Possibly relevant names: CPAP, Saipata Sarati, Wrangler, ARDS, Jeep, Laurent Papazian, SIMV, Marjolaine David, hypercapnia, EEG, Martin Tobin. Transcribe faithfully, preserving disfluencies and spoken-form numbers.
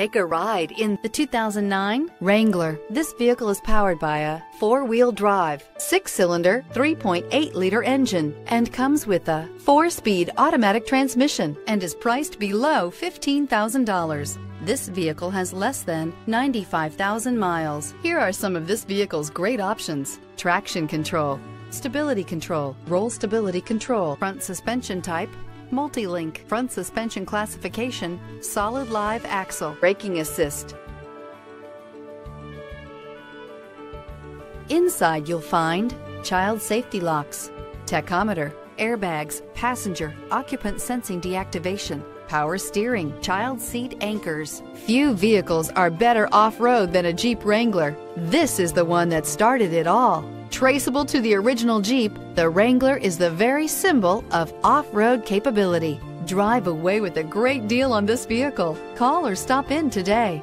Take a ride in the two thousand nine Wrangler. This vehicle is powered by a four-wheel drive, six-cylinder, three point eight liter engine and comes with a four-speed automatic transmission and is priced below fifteen thousand dollars. This vehicle has less than ninety-five thousand miles. Here are some of this vehicle's great options: traction control, stability control, roll stability control, front suspension type, multi-link, front suspension classification, solid live axle, braking assist. Inside you'll find child safety locks, tachometer, airbags, passenger occupant sensing deactivation, power steering, child seat anchors. Few vehicles are better off-road than a Jeep Wrangler. This is the one that started it all. Traceable to the original Jeep, the Wrangler is the very symbol of off-road capability. Drive away with a great deal on this vehicle. Call or stop in today.